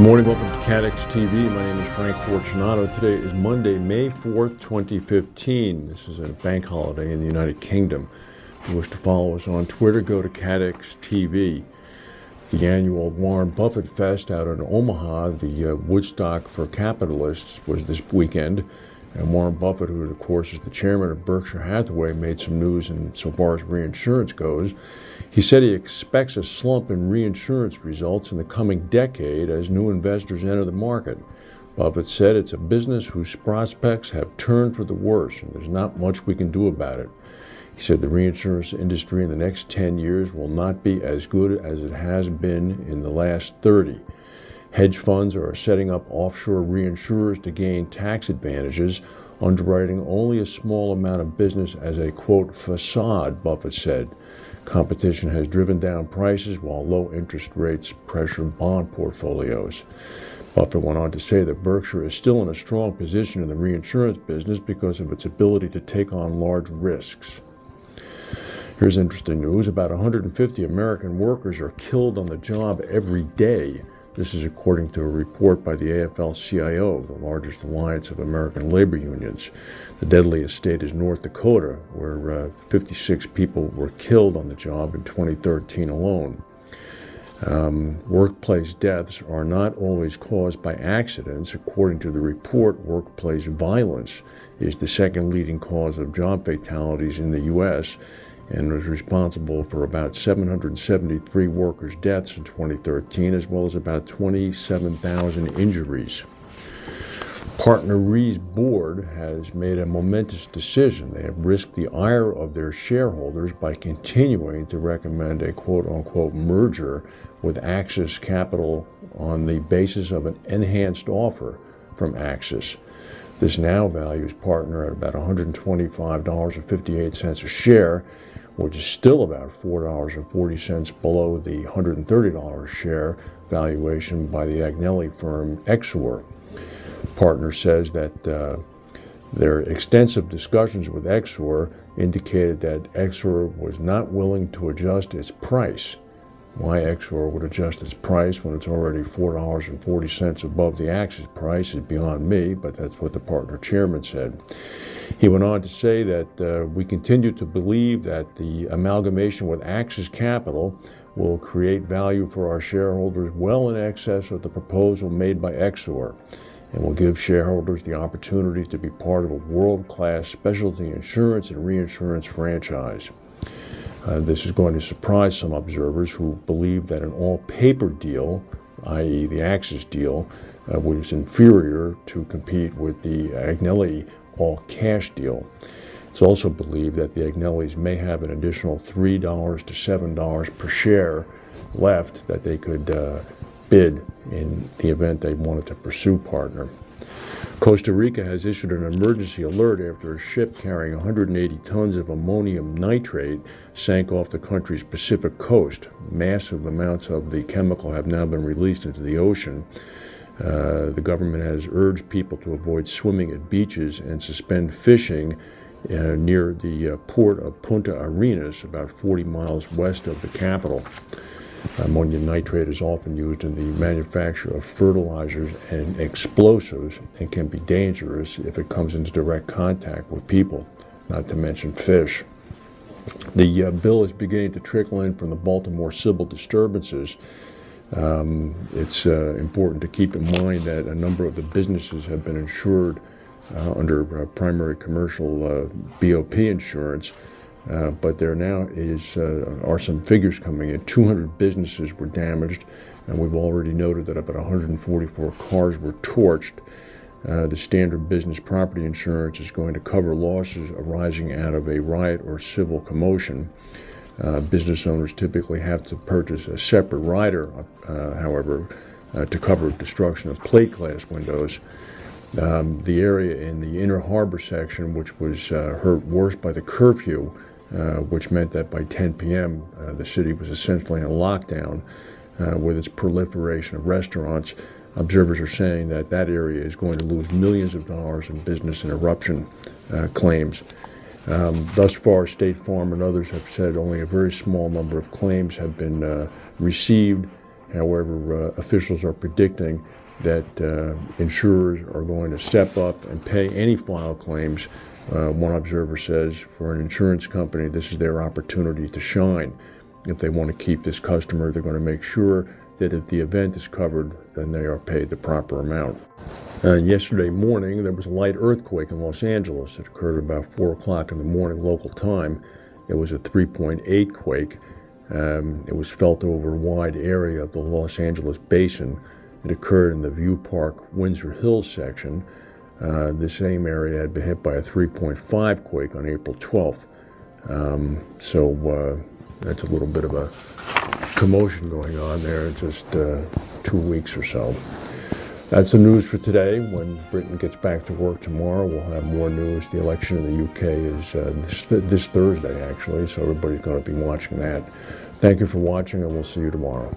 Good morning, welcome to CADEX TV. My name is Frank Fortunato. Today is Monday, May 4th, 2015. This is a bank holiday in the United Kingdom. If you wish to follow us on Twitter, go to CADEX TV. The annual Warren Buffett Fest out in Omaha, the Woodstock for capitalists, was this weekend. And Warren Buffett, who of course is the chairman of Berkshire Hathaway, made some news insofar as reinsurance goes. He said he expects a slump in reinsurance results in the coming decade as new investors enter the market. Buffett said it's a business whose prospects have turned for the worse, and there's not much we can do about it. He said the reinsurance industry in the next 10 years will not be as good as it has been in the last 30. Hedge funds are setting up offshore reinsurers to gain tax advantages, underwriting only a small amount of business as a, quote, facade, Buffett said. Competition has driven down prices while low interest rates pressure bond portfolios. Buffett went on to say that Berkshire is still in a strong position in the reinsurance business because of its ability to take on large risks. Here's interesting news. About 150 American workers are killed on the job every day. This is according to a report by the AFL-CIO, the largest alliance of American labor unions. The deadliest state is North Dakota, where 56 people were killed on the job in 2013 alone. Workplace deaths are not always caused by accidents. According to the report, workplace violence is the second leading cause of job fatalities in the U.S. and was responsible for about 773 workers' deaths in 2013, as well as about 27,000 injuries. Partner Re's board has made a momentous decision. They have risked the ire of their shareholders by continuing to recommend a quote-unquote merger with Axis Capital on the basis of an enhanced offer from Axis. This now values Partner at about $125.58 a share, which is still about $4.40 below the $130 share valuation by the Agnelli firm Exor. Partner says that their extensive discussions with Exor indicated that Exor was not willing to adjust its price. Why Exor would adjust its price when it's already $4.40 above the Axis price is beyond me, but that's what the partner chairman said. He went on to say that we continue to believe that the amalgamation with Axis Capital will create value for our shareholders well in excess of the proposal made by Exor, and will give shareholders the opportunity to be part of a world-class specialty insurance and reinsurance franchise. This is going to surprise some observers who believe that an all-paper deal, i.e. the Axis deal, was inferior to compete with the Agnelli all-cash deal. It's also believed that the Agnellis may have an additional $3 to $7 per share left that they could bid in the event they wanted to pursue Partner. Costa Rica has issued an emergency alert after a ship carrying 180 tons of ammonium nitrate sank off the country's Pacific coast. Massive amounts of the chemical have now been released into the ocean. The government has urged people to avoid swimming at beaches and suspend fishing near the port of Puntarenas, about 40 miles west of the capital. Ammonium nitrate is often used in the manufacture of fertilizers and explosives and can be dangerous if it comes into direct contact with people, not to mention fish. The bill is beginning to trickle in from the Baltimore civil disturbances. It's important to keep in mind that a number of the businesses have been insured under primary commercial BOP insurance. But there now are some figures coming in. 200 businesses were damaged, and we've already noted that about 144 cars were torched. The standard business property insurance is going to cover losses arising out of a riot or civil commotion. Business owners typically have to purchase a separate rider, however, to cover destruction of plate glass windows. The area in the Inner Harbor section, which was hurt worst by the curfew, which meant that by 10 p.m. The city was essentially in a lockdown with its proliferation of restaurants. Observers are saying that that area is going to lose millions of dollars in business interruption claims. Thus far, State Farm and others have said only a very small number of claims have been received, However, officials are predicting that insurers are going to step up and pay any filed claims. One observer says, for an insurance company, this is their opportunity to shine. If they want to keep this customer, they're going to make sure that if the event is covered, then they are paid the proper amount. Yesterday morning, there was a light earthquake in Los Angeles. It occurred about 4 o'clock in the morning local time. It was a 3.8 quake. It was felt over a wide area of the Los Angeles basin. It occurred in the View Park-Windsor Hills section. The same area had been hit by a 3.5 quake on April 12th. That's a little bit of a commotion going on there in just 2 weeks or so. That's the news for today. When Britain gets back to work tomorrow, we'll have more news. The election in the UK is this Thursday, actually, so everybody's going to be watching that. Thank you for watching, and we'll see you tomorrow.